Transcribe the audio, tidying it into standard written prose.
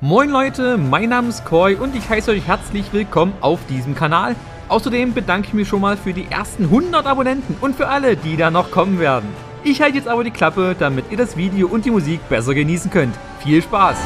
Moin Leute, mein Name ist Koi und ich heiße euch herzlich willkommen auf diesem Kanal. Außerdem bedanke ich mich schon mal für die ersten 100 Abonnenten und für alle, die da noch kommen werden. Ich halte jetzt aber die Klappe, damit ihr das Video und die Musik besser genießen könnt. Viel Spaß!